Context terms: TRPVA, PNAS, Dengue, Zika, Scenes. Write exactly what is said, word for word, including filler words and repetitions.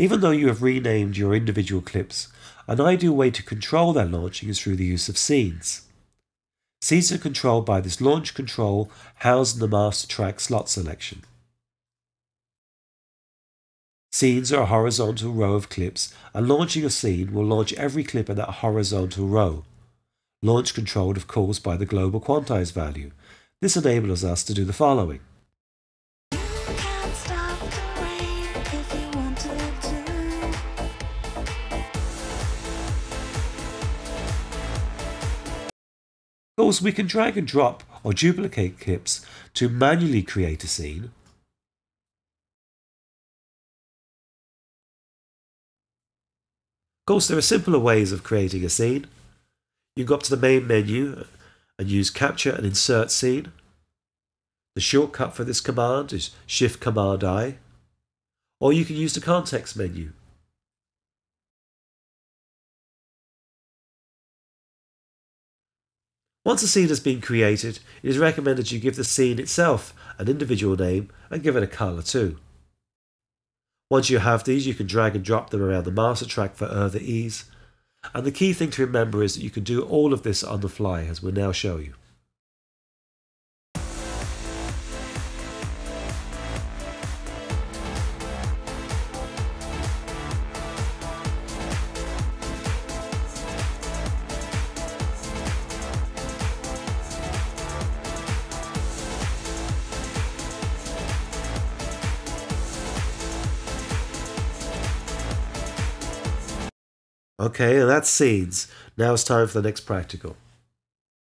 Even though you have renamed your individual clips, an ideal way to control their launching is through the use of scenes. Scenes are controlled by this launch control housed in the master track slot selection. Scenes are a horizontal row of clips, and launching a scene will launch every clip in that horizontal row. Launch controlled, of course, by the global quantize value. This enables us to do the following. Of course, we can drag and drop or duplicate clips to manually create a scene. Of course, there are simpler ways of creating a scene. You can go up to the main menu and use Capture and Insert Scene. The shortcut for this command is Shift Command I, or you can use the context menu. Once a scene has been created, it is recommended you give the scene itself an individual name and give it a colour too. Once you have these, you can drag and drop them around the master track for further ease. And the key thing to remember is that you can do all of this on the fly, as we'll now show you. Okay, and that's scenes. Now it's time for the next practical.